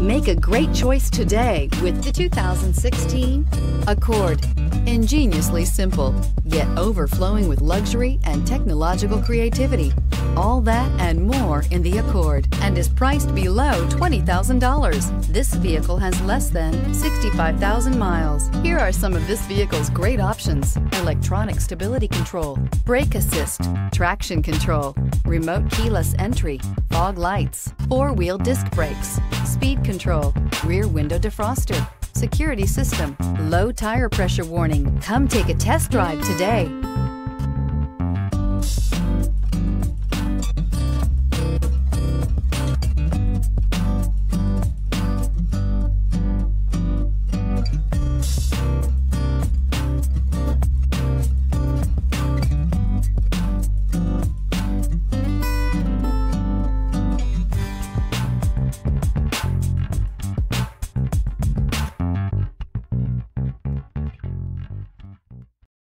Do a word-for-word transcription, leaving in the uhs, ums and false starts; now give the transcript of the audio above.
Make a great choice today with the two thousand sixteen Accord. Ingeniously simple, yet overflowing with luxury and technological creativity. All that and more in the Accord, and is priced below twenty thousand dollars. This vehicle has less than sixty-five thousand miles. Here are some of this vehicle's great options: electronic stability control, brake assist, traction control, remote keyless entry, fog lights, four-wheel disc brakes, speed control, rear window defroster, security system, low tire pressure warning. Come take a test drive today.